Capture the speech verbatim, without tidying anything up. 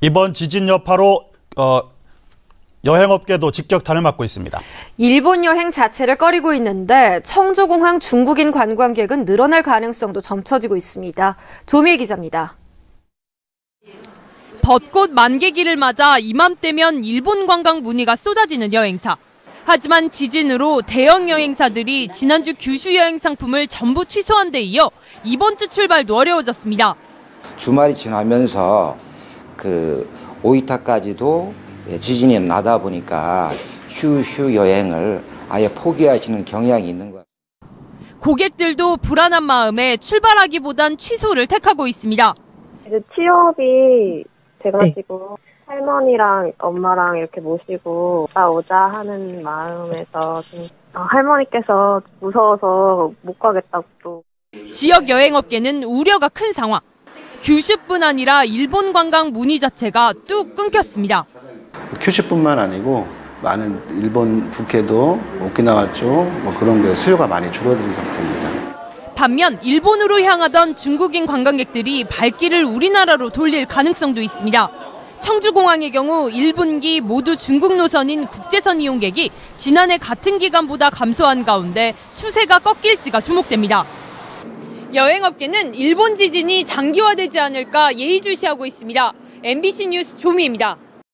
이번 지진 여파로 어, 여행업계도 직격탄을 맞고 있습니다. 일본 여행 자체를 꺼리고 있는데 청주공항 중국인 관광객은 늘어날 가능성도 점쳐지고 있습니다. 조미애 기자입니다. 벚꽃 만개기를 맞아 이맘때면 일본 관광 문의가 쏟아지는 여행사. 하지만 지진으로 대형 여행사들이 지난주 규슈 여행 상품을 전부 취소한 데 이어 이번 주 출발도 어려워졌습니다. 주말이 지나면서 그 오이타까지도 지진이 나다 보니까 규슈 여행을 아예 포기하시는 경향이 있는 것 같습니다. 고객들도 불안한 마음에 출발하기보단 취소를 택하고 있습니다. 이제 취업이 돼가지고 네. 할머니랑 엄마랑 이렇게 모시고 오자 하는 마음에서 좀 할머니께서 무서워서 못 가겠다고 또. 지역 여행업계는 우려가 큰 상황. 규슈뿐 아니라 일본 관광 문의 자체가 뚝 끊겼습니다. 규슈뿐만 아니고 많은 일본 북해도 오키나와 쪽 뭐 그런 게 수요가 많이 줄어든 상태입니다. 반면 일본으로 향하던 중국인 관광객들이 발길을 우리나라로 돌릴 가능성도 있습니다. 청주공항의 경우 일 분기 모두 중국 노선인 국제선 이용객이 지난해 같은 기간보다 감소한 가운데 추세가 꺾일지가 주목됩니다. 여행업계는 일본 지진이 장기화되지 않을까 예의주시하고 있습니다. 엠비씨 뉴스 조미애입니다.